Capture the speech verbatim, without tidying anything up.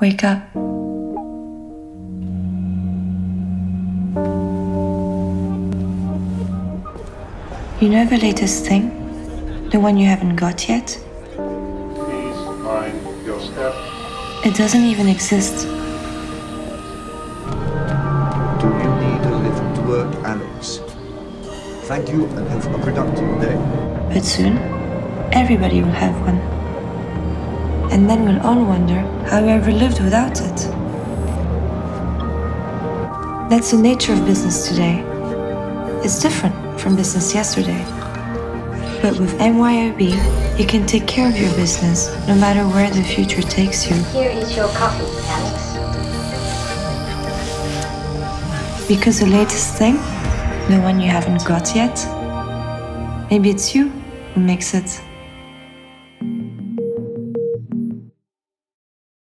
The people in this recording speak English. Wake up. You know the latest thing? The one you haven't got yet? Please mind your step. It doesn't even exist. Do you need a lift to work, Alex? Thank you and have a productive day. But soon, everybody will have one. And then we'll all wonder how we ever lived without it. That's the nature of business today. It's different from business yesterday. But with M Y O B, you can take care of your business, no matter where the future takes you. Here is your coffee, Alex. Because the latest thing, the one you haven't got yet, maybe it's you who makes it.